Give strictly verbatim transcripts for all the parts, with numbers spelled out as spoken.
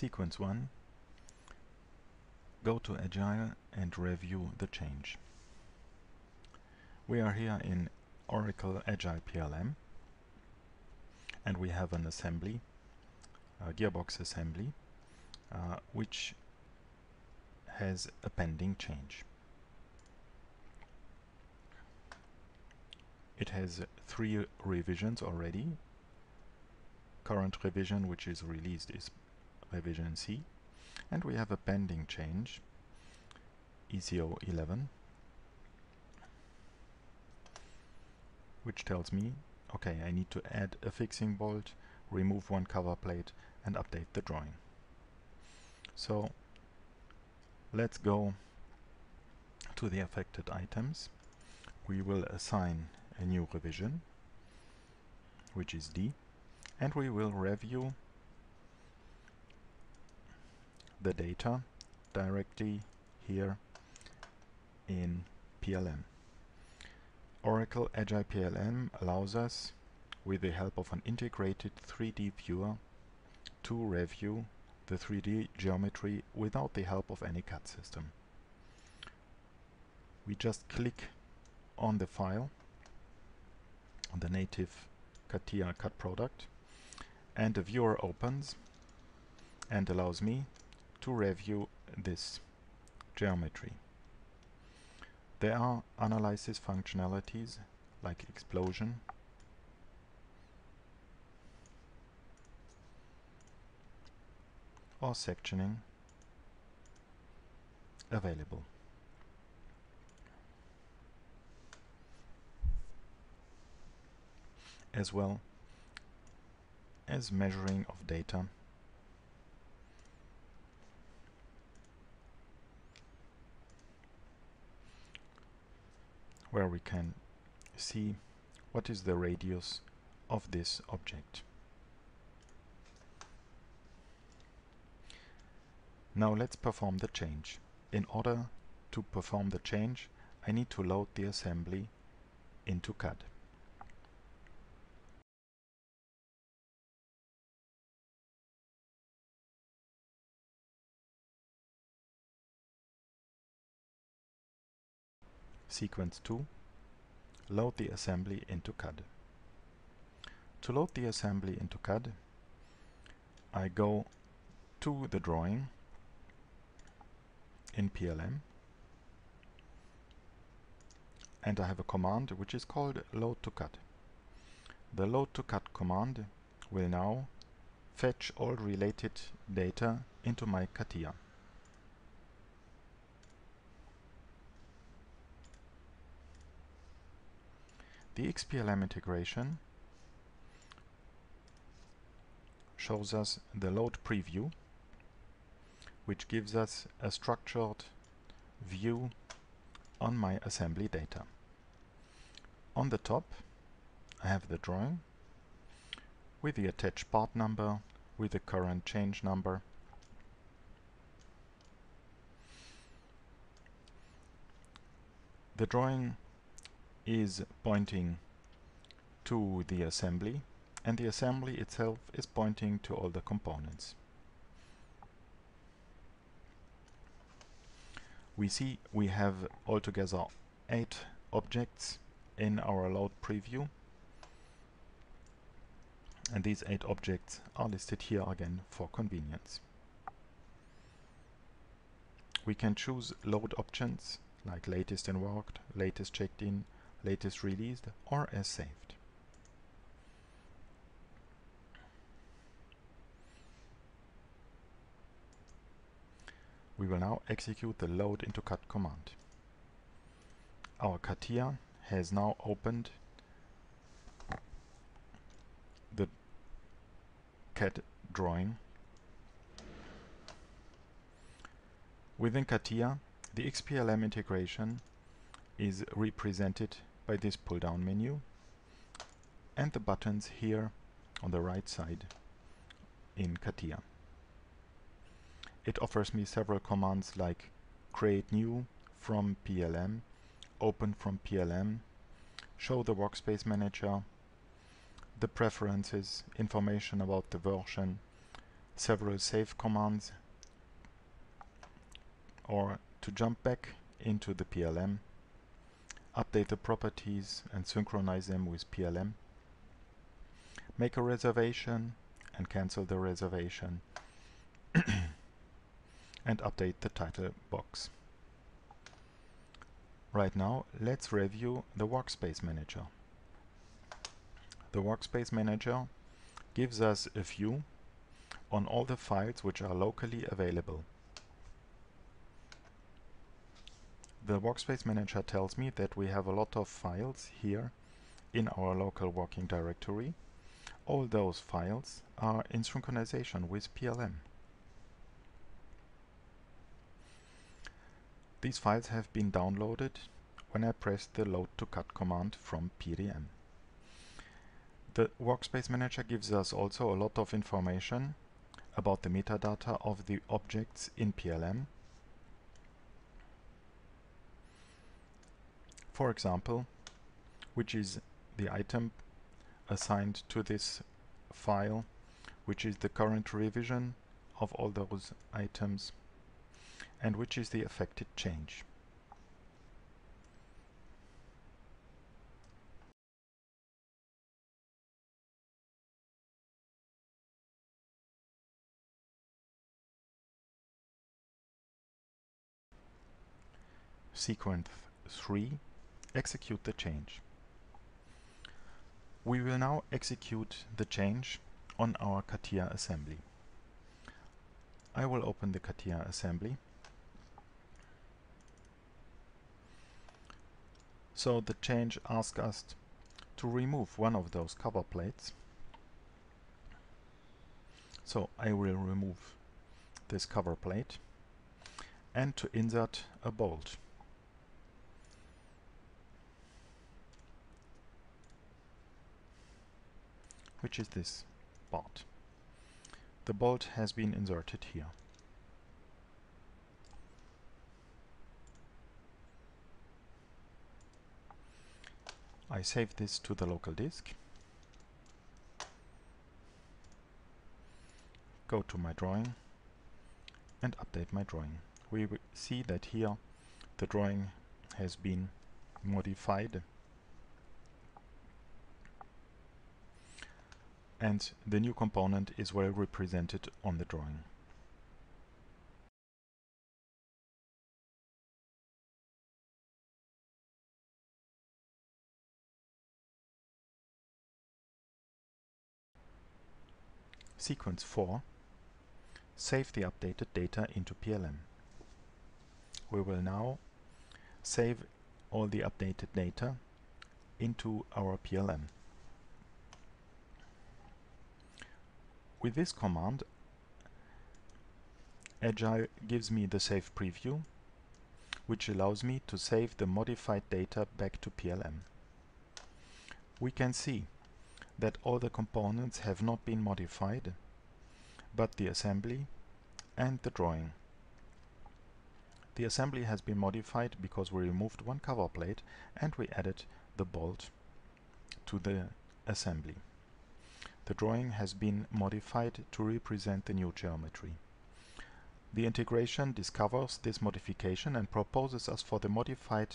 sequence one, go to Agile and review the change. We are here in Oracle Agile P L M and we have an assembly, a gearbox assembly, uh, which has a pending change. It has three revisions already. Current revision, which is released, is revision C, and we have a pending change, E C O eleven, which tells me, okay, I need to add a fixing bolt, remove one cover plate, and update the drawing. So let's go to the affected items. We will assign a new revision, which is D, and we will review the data directly here in P L M. Oracle Agile P L M allows us, with the help of an integrated three D viewer, to review the three D geometry without the help of any C A D system. We just click on the file, on the native CATIA C A D product, and the viewer opens and allows me to review this geometry. There are analysis functionalities like explosion, or sectioning available. As well as measuring of data where we can see what is the radius of this object. Now let's perform the change. In order to perform the change, I need to load the assembly into C A D. Sequence two, load the assembly into C A D. To load the assembly into C A D, I go to the drawing in P L M and I have a command which is called load to C A D. The load to C A D command will now fetch all related data into my CATIA. The X P L M integration shows us the load preview, which gives us a structured view on my assembly data. On the top, I have the drawing with the attached part number, with the current change number. The drawing is pointing to the assembly, and the assembly itself is pointing to all the components. We see we have altogether eight objects in our load preview, and these eight objects are listed here again for convenience. We can choose load options like latest invoked, latest checked in, latest released, or as saved. We will now execute the load into C A D command. Our CATIA has now opened the C A D drawing. Within CATIA, the X P L M integration is represented by this pull-down menu and the buttons here on the right side in CATIA. It offers me several commands like create new from P L M, open from P L M, show the workspace manager, the preferences, information about the version, several save commands, or to jump back into the P L M, update the properties and synchronize them with P L M, make a reservation and cancel the reservation, and update the title box. Right now, let's review the Workspace Manager. The Workspace Manager gives us a view on all the files which are locally available. The Workspace Manager tells me that we have a lot of files here in our local working directory. All those files are in synchronization with P L M. These files have been downloaded when I pressed the load to cut command from P D M. The Workspace Manager gives us also a lot of information about the metadata of the objects in P L M. For example, which is the item assigned to this file, which is the current revision of all those items, and which is the affected change. Sequence three, execute the change. We will now execute the change on our CATIA assembly. I will open the CATIA assembly. So the change asks us to remove one of those cover plates. So I will remove this cover plate and to insert a bolt. Which is this part. The bolt has been inserted here. I save this to the local disk, go to my drawing and update my drawing. We will see that here the drawing has been modified and the new component is well represented on the drawing. Sequence four. Save the updated data into P L M. We will now save all the updated data into our P L M. With this command, Agile gives me the save preview, which allows me to save the modified data back to P L M. We can see that all the components have not been modified, but the assembly and the drawing. The assembly has been modified because we removed one cover plate and we added the bolt to the assembly. The drawing has been modified to represent the new geometry. The integration discovers this modification and proposes us for the modified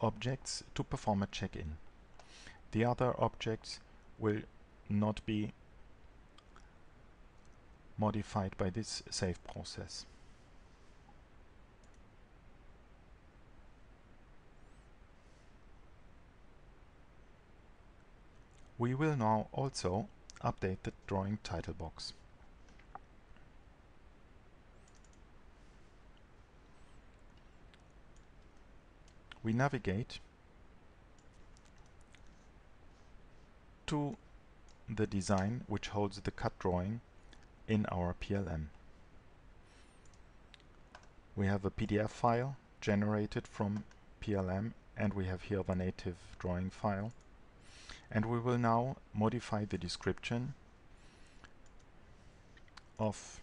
objects to perform a check-in. The other objects will not be modified by this save process. We will now also update the drawing title box. We navigate to the design which holds the cut drawing in our P L M. We have a P D F file generated from P L M and we have here the native drawing file. And we will now modify the description of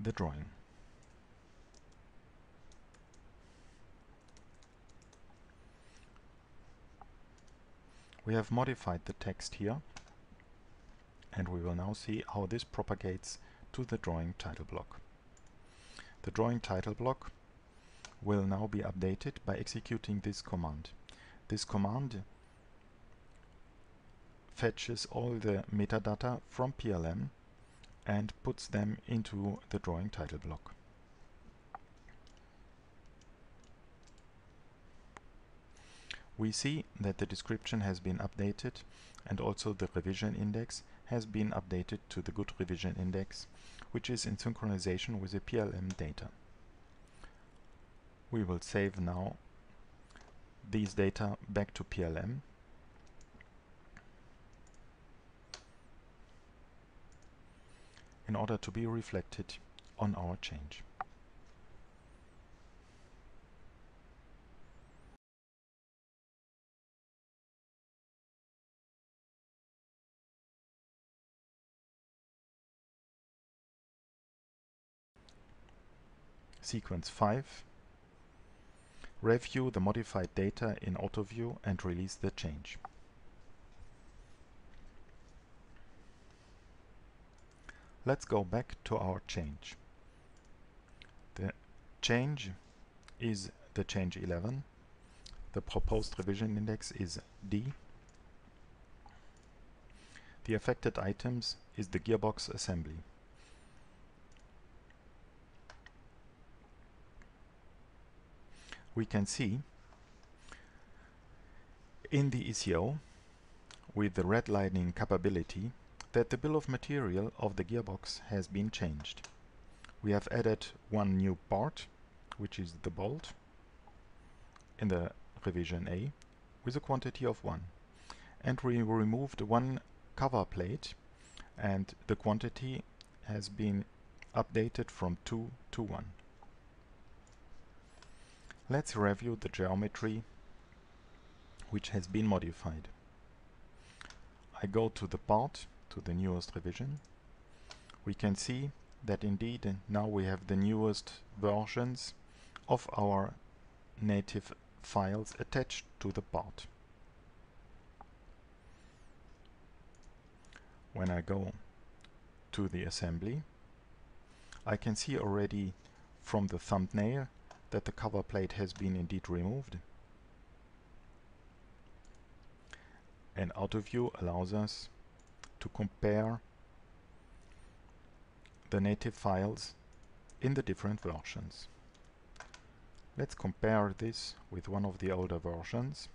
the drawing. We have modified the text here and we will now see how this propagates to the drawing title block. The drawing title block will now be updated by executing this command. This command fetches all the metadata from P L M and puts them into the drawing title block. We see that the description has been updated and also the revision index has been updated to the good revision index, which is in synchronization with the P L M data. We will save now these data back to P L M. In order to be reflected on our change. Sequence five. Review the modified data in AutoView and release the change. Let's go back to our change. The change is the change eleven. The proposed revision index is D. The affected items is the gearbox assembly. We can see in the E C O with the redlining capability that the bill of material of the gearbox has been changed. We have added one new part, which is the bolt, in the revision A with a quantity of one. And we removed one cover plate and the quantity has been updated from two to one. Let's review the geometry which has been modified. I go to the part, to the newest revision. We can see that indeed now we have the newest versions of our native files attached to the part. When I go to the assembly, I can see already from the thumbnail that the cover plate has been indeed removed. And AutoView allows us to compare the native files in the different versions. Let's compare this with one of the older versions.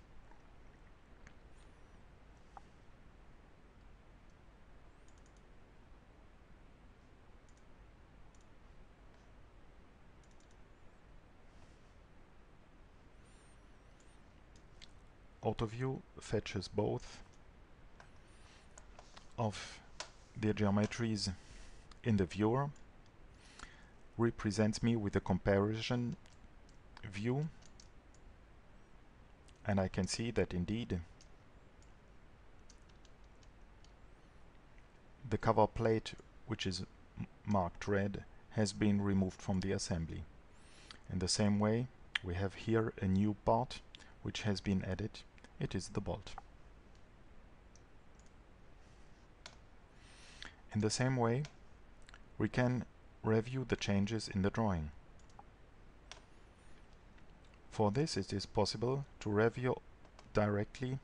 AutoView fetches both of the geometries in the viewer, represents me with a comparison view, and I can see that indeed the cover plate, which is marked red, has been removed from the assembly. In the same way, we have here a new part which has been added. It is the bolt. In the same way, we can review the changes in the drawing. For this, it is possible to review directly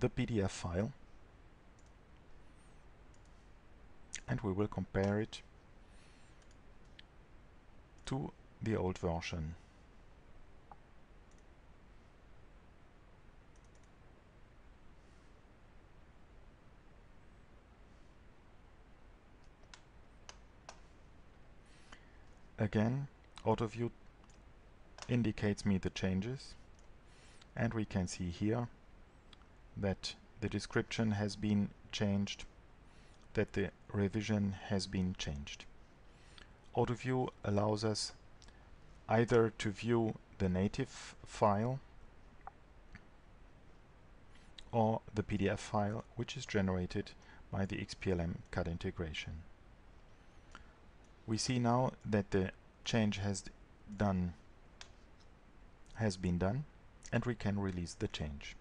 the P D F file, and we will compare it to the old version. Again, AutoView indicates me the changes, and we can see here that the description has been changed, that the revision has been changed. AutoView allows us either to view the native file or the P D F file, which is generated by the X P L M C A D integration. We see now that the change has done has been done, and we can release the change.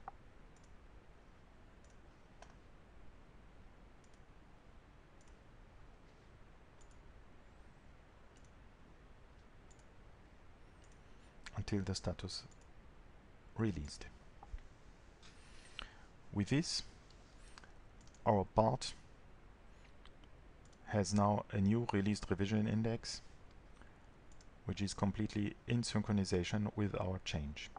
until the status released. With this, our part has now a new released revision index, which is completely in synchronization with our change.